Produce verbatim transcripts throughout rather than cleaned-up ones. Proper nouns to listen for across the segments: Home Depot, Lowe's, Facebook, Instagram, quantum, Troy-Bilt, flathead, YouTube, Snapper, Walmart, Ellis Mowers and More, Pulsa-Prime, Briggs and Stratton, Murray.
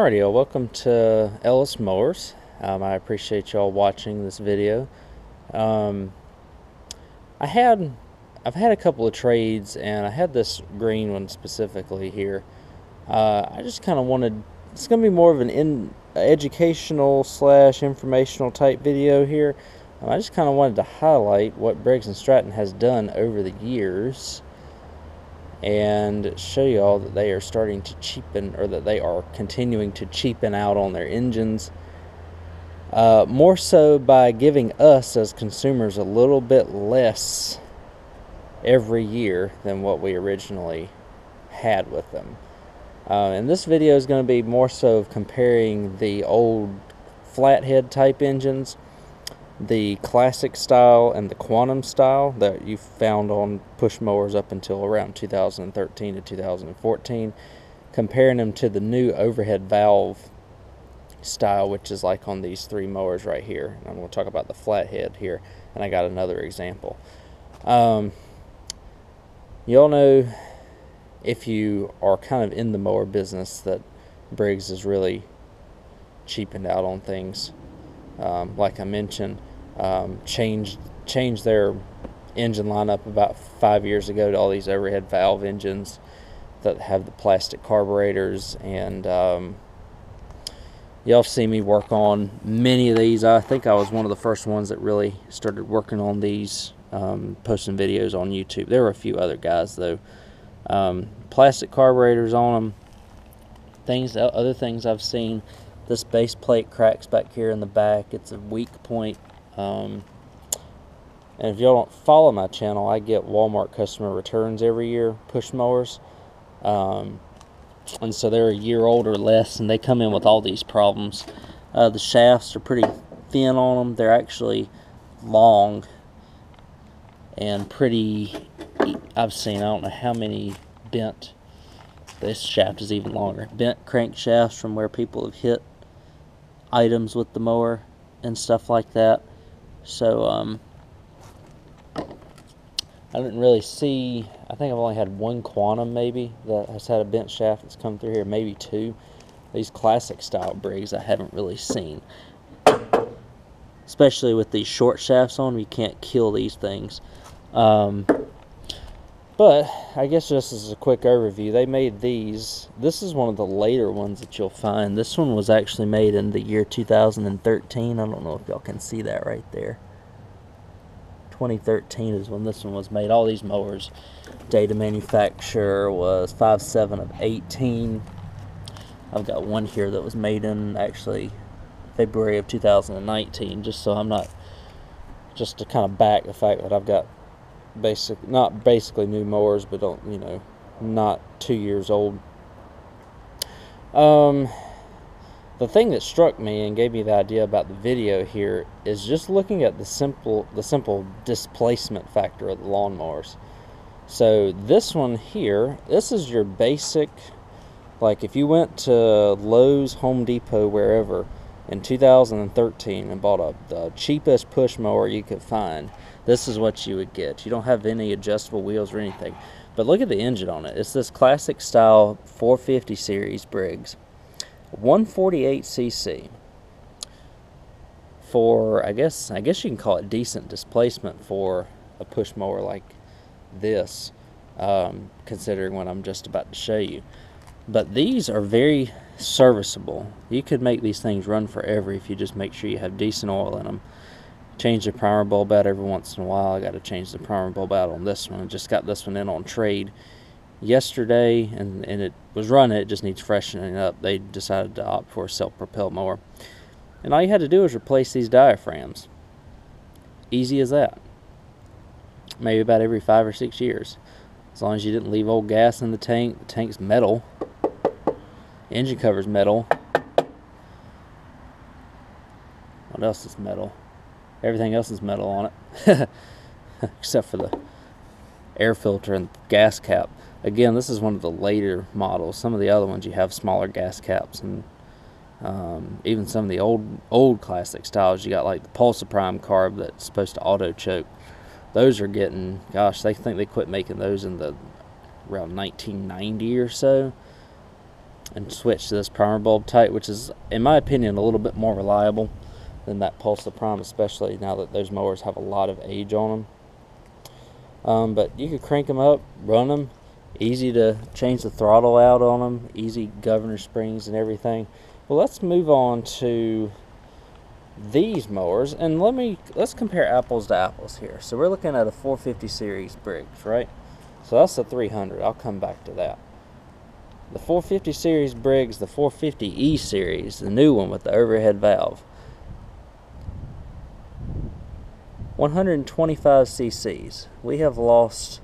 Alrighty, welcome to Ellis Mowers. Um, I appreciate y'all watching this video. Um, I had, I've had a couple of trades, and I had this green one specifically here. Uh, I just kind of wanted. It's going to be more of an in, educational slash informational type video here. Um, I just kind of wanted to highlight what Briggs and Stratton has done over the years, and show you all that they are starting to cheapen, or that they are continuing to cheapen out on their engines, uh, more so by giving us as consumers a little bit less every year than what we originally had with them. Uh, and this video is going to be more so of comparing the old flathead type engines, the classic style and the quantum style that you found on push mowers up until around two thousand thirteen to two thousand fourteen, comparing them to the new overhead valve style, which is like on these three mowers right here. And I'm going to talk about the flathead here, and I got another example. Um, you all know, if you are kind of in the mower business, that Briggs is really cheapened out on things. Um, like I mentioned, Um, changed changed their engine lineup about five years ago to all these overhead valve engines that have the plastic carburetors, and um, y'all see me work on many of these. I think I was one of the first ones that really started working on these, um, posting videos on YouTube. There were a few other guys though. Um, plastic carburetors on them. Things other things I've seen. This base plate cracks back here in the back. It's a weak point. Um, and if y'all don't follow my channel, I get Walmart customer returns every year, push mowers. Um, and so they're a year old or less, and they come in with all these problems. Uh, the shafts are pretty thin on them. They're actually long and pretty, I've seen, I don't know how many bent, this shaft is even longer, bent crankshafts from where people have hit items with the mower and stuff like that. So um, I didn't really see, I think I've only had one quantum maybe that has had a bent shaft that's come through here, maybe two. These classic style Briggs I haven't really seen, especially with these short shafts on them. You can't kill these things. um, but I guess just as a quick overview, they made these. This is one of the later ones that you'll find. This one was actually made in the year two thousand thirteen. I don't know if y'all can see that right there. twenty thirteen is when this one was made. All these mowers, date of manufacture was five seven of eighteen. I've got one here that was made in actually February of two thousand nineteen, just so I'm not, just to kind of back the fact that I've got basic, not basically new mowers, but don't, you know, not two years old. Um, the thing that struck me and gave me the idea about the video here is just looking at the simple, the simple displacement factor of the lawnmowers. So this one here, this is your basic, like if you went to Lowe's, Home Depot, wherever, in two thousand thirteen and bought a, the cheapest push mower you could find, this is what you would get. You don't have any adjustable wheels or anything. But look at the engine on it. It's this classic style four fifty series Briggs. one forty-eight c c. For, I guess, I guess you can call it decent displacement for a push mower like this, um, considering what I'm just about to show you. But these are very serviceable. You could make these things run forever if you just make sure you have decent oil in them. Change the primer bulb out every once in a while. I got to change the primer bulb out on this one. I just got this one in on trade yesterday, and, and it was running. It just needs freshening up. They decided to opt for a self-propelled mower. And all you had to do was replace these diaphragms. Easy as that. Maybe about every five or six years. As long as you didn't leave old gas in the tank. The tank's metal. Engine cover's metal. What else is metal? Everything else is metal on it, except for the air filter and gas cap. Again, this is one of the later models. Some of the other ones you have smaller gas caps, and um, even some of the old old classic styles, you got like the Pulsa-Prime carb that's supposed to auto choke. Those are getting, gosh, they think they quit making those in the around nineteen ninety or so. and switch to this primer bulb type, which is, in my opinion, a little bit more reliable than that Pulsa-Prime, especially now that those mowers have a lot of age on them. Um, but you could crank them up, run them, easy to change the throttle out on them, easy governor springs and everything. Well, let's move on to these mowers, and let me let's compare apples to apples here. So we're looking at a four fifty series Briggs, right? So that's the three hundred. I'll come back to that. The four fifty series Briggs, the four fifty E series, the new one with the overhead valve, one hundred twenty-five c c's. We have lost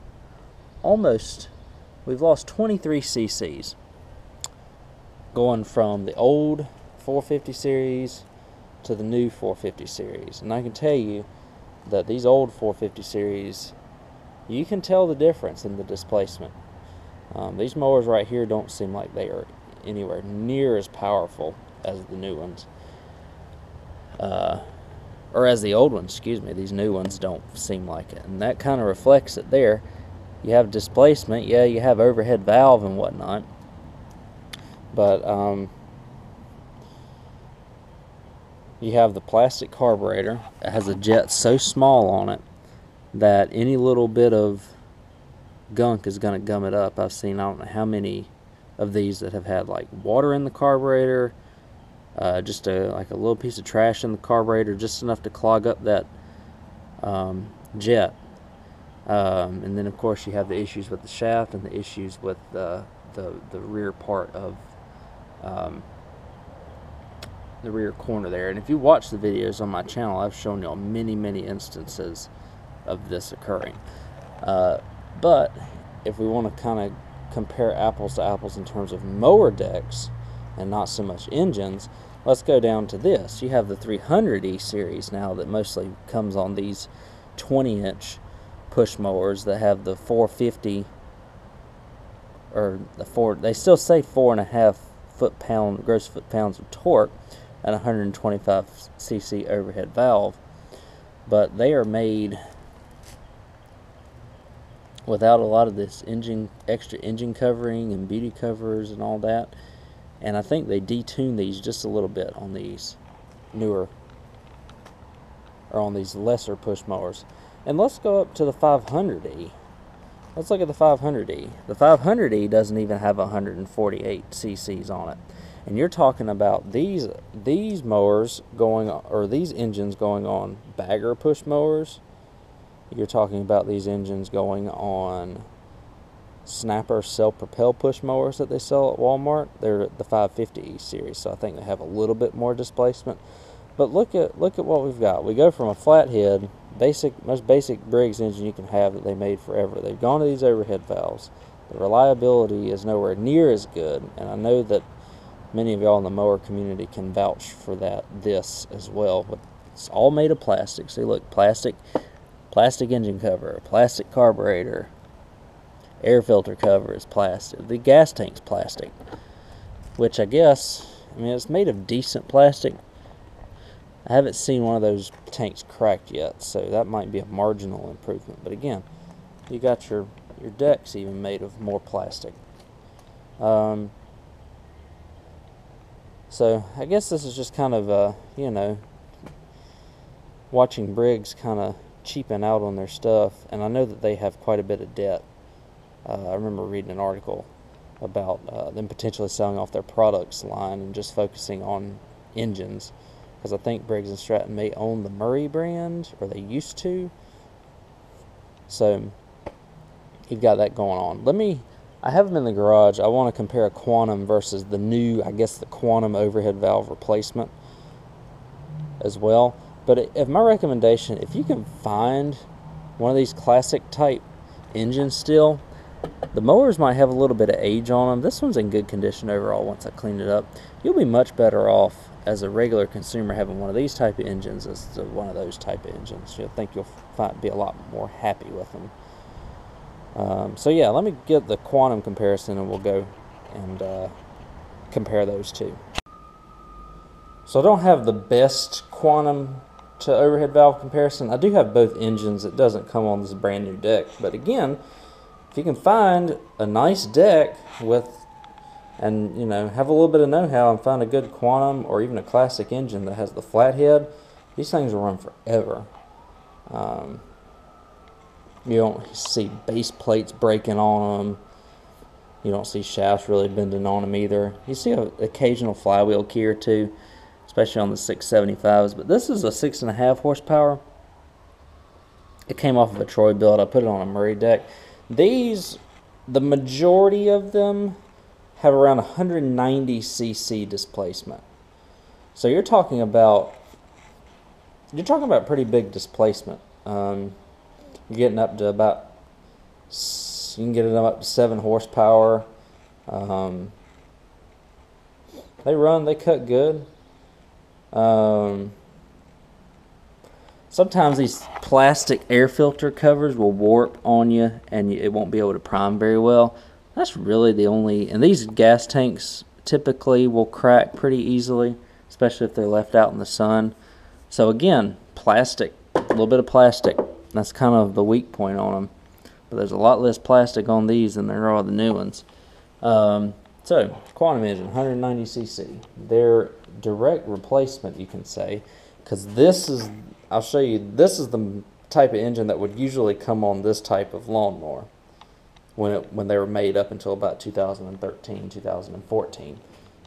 almost, we've lost twenty-three c c's going from the old four fifty series to the new four fifty series. And I can tell you that these old four fifty series, you can tell the difference in the displacement. Um, these mowers right here don't seem like they are anywhere near as powerful as the new ones, uh, or as the old ones, excuse me. These new ones don't seem like it, and that kind of reflects it there. You have displacement, yeah, you have overhead valve and whatnot, but um, you have the plastic carburetor. It has a jet so small on it that any little bit of gunk is going to gum it up. I've seen, I don't know how many of these that have had like water in the carburetor, uh, just a, like a little piece of trash in the carburetor, just enough to clog up that um, jet. Um, and then of course you have the issues with the shaft and the issues with the, the, the rear part of um, the rear corner there. And if you watch the videos on my channel, I've shown y'all many, many instances of this occurring. Uh, But if we want to kind of compare apples to apples in terms of mower decks and not so much engines, let's go down to this. You have the three hundred E series now that mostly comes on these twenty inch push mowers that have the four fifty, or the four, they still say four and a half foot pound, gross foot pounds of torque and one hundred twenty-five c c overhead valve, but they are made without a lot of this engine, extra engine covering and beauty covers and all that. And I think they detune these just a little bit on these newer, or on these lesser push mowers. And let's go up to the five hundred E. Let's look at the five hundred E. The five hundred E doesn't even have one hundred forty-eight c c's on it. And you're talking about these these mowers going, or these engines going on bagger push mowers. You're talking about these engines going on Snapper self-propel push mowers that they sell at Walmart. They're the five fifty E series, so I think they have a little bit more displacement. But look at look at what we've got. We go from a flathead, basic, most basic Briggs engine you can have that they made forever. They've gone to these overhead valves. The reliability is nowhere near as good, and I know that many of y'all in the mower community can vouch for that. This as well, but it's all made of plastic. See, look, plastic. Plastic engine cover, plastic carburetor, air filter cover is plastic. The gas tank's plastic, which I guess, I mean, it's made of decent plastic. I haven't seen one of those tanks cracked yet, so that might be a marginal improvement. But again, you got your, your decks even made of more plastic. Um, so I guess this is just kind of, uh, you know, watching Briggs kind of cheaping out on their stuff, and I know that they have quite a bit of debt. Uh, I remember reading an article about uh, them potentially selling off their products line and just focusing on engines, because I think Briggs and Stratton may own the Murray brand, or they used to. So you've got that going on. Let me, I have them in the garage. I want to compare a Quantum versus the new, I guess the Quantum overhead valve replacement as well. But if my recommendation, if you can find one of these classic type engines still, the mowers might have a little bit of age on them. This one's in good condition overall once I cleaned it up. You'll be much better off as a regular consumer having one of these type of engines as to one of those type of engines. You'll think you'll find, be a lot more happy with them. Um, so yeah, let me get the Quantum comparison and we'll go and uh, compare those two. So I don't have the best Quantum to overhead valve comparison. I do have both engines. It doesn't come on this brand new deck, but again, if you can find a nice deck with and, you know, have a little bit of know-how and find a good quantum or even a classic engine that has the flathead. These things will run forever. Um, you don't see base plates breaking on them. You don't see shafts really bending on them either. You see an occasional flywheel key or two, especially on the six seventy-fives. But this is a six and a half horsepower. It came off of a Troy-Bilt. I put it on a Murray deck. These, the majority of them, have around one hundred ninety c c displacement. So you're talking about you're talking about pretty big displacement. Um, you're getting up to about you can get it up to seven horsepower. Um, they run, they cut good. Um, sometimes these plastic air filter covers will warp on you, and you, it won't be able to prime very well. That's really the only. And these gas tanks typically will crack pretty easily, especially if they're left out in the sun. So again, plastic, a little bit of plastic. That's kind of the weak point on them. But there's a lot less plastic on these than there are the new ones. Um, so, quantum engine, one hundred ninety c c. They're direct replacement, you can say, because this is, I'll show you, this is the type of engine that would usually come on this type of lawnmower when it, when they were made up until about two thousand thirteen, two thousand fourteen.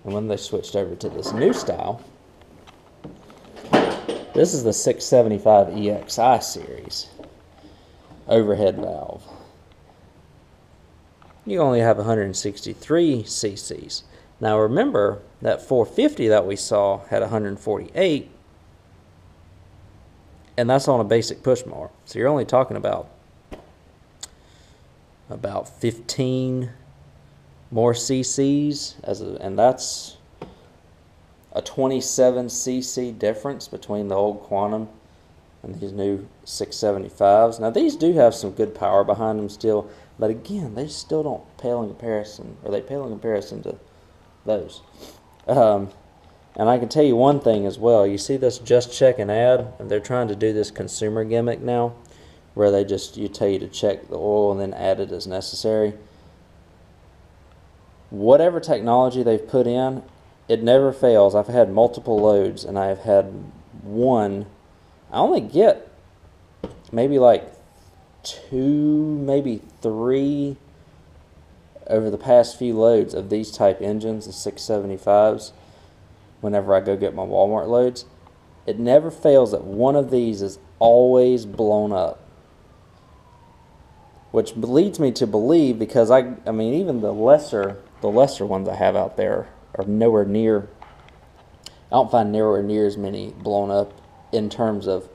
And when they switched over to this new style, this is the six seventy-five E X I series overhead valve. You only have one hundred sixty-three c c's. Now remember that four fifty that we saw had one hundred forty-eight, and that's on a basic push mower. So you're only talking about about fifteen more cc's, as a, and that's a twenty-seven c c difference between the old Quantum and these new six seventy-fives. Now these do have some good power behind them still, but again, they still don't pale in comparison, or they pale in comparison to those. Um, and I can tell you one thing as well. You see this just check and add, and they're trying to do this consumer gimmick now, where they just you tell you to check the oil and then add it as necessary. Whatever technology they've put in, it never fails. I've had multiple loads, and I've had one. I only get maybe like two, maybe three over the past few loads of these type engines, the six seventy-fives, whenever I go get my Walmart loads. It never fails that one of these is always blown up. Which leads me to believe, because I, I mean, even the lesser, the lesser ones I have out there are nowhere near, I don't find nowhere near as many blown up in terms of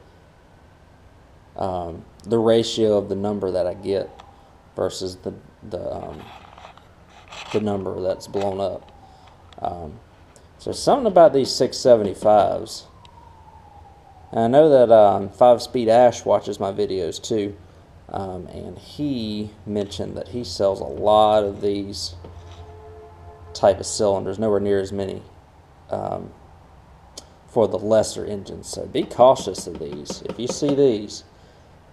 um, the ratio of the number that I get versus the the, um, the number that's blown up. Um, so something about these six seventy-fives, and I know that um, Five Speed Ash watches my videos too, um, and he mentioned that he sells a lot of these type of cylinders, nowhere near as many um, for the lesser engines. So be cautious of these if you see these.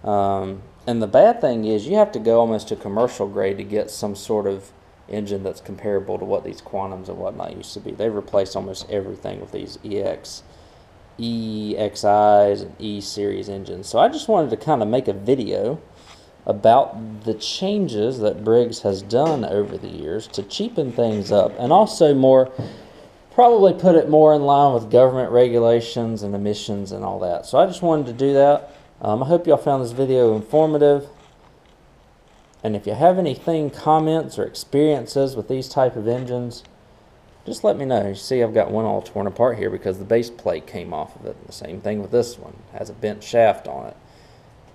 Um, and the bad thing is you have to go almost to commercial grade to get some sort of engine that's comparable to what these Quantums and whatnot used to be. They've replaced almost everything with these E X, E X Is and E series engines. So I just wanted to kind of make a video about the changes that Briggs has done over the years to cheapen things up, and also more, probably put it more in line with government regulations and emissions and all that. So I just wanted to do that. Um, I hope y'all found this video informative, and if you have anything, comments or experiences with these type of engines, just let me know. You see, I've got one all torn apart here because the base plate came off of it. The same thing with this one. It has a bent shaft on it.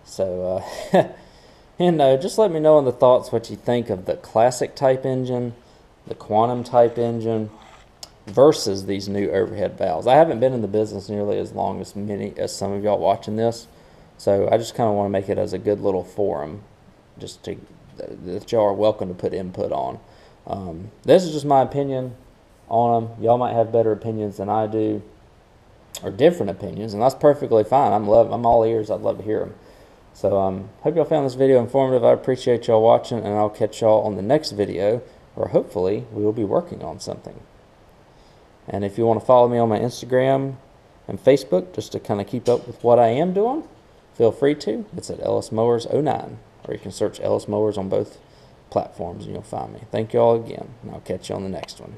So, uh, you know, just let me know in the thoughts what you think of the classic type engine, the Quantum type engine, versus these new overhead valves. I haven't been in the business nearly as long as many as some of y'all watching this, so I just kind of want to make it as a good little forum, just to, that y'all are welcome to put input on. Um, this is just my opinion on them. Y'all might have better opinions than I do, or different opinions, and that's perfectly fine. I'm love. I'm all ears. I'd love to hear them. So, um, hope y'all found this video informative. I appreciate y'all watching, and I'll catch y'all on the next video or hopefully we will be working on something. And if you want to follow me on my Instagram and Facebook just to kind of keep up with what I am doing, feel free to. It's at Ellis Mowers oh nine, or you can search Ellis Mowers on both platforms and you'll find me. Thank you all again, and I'll catch you on the next one.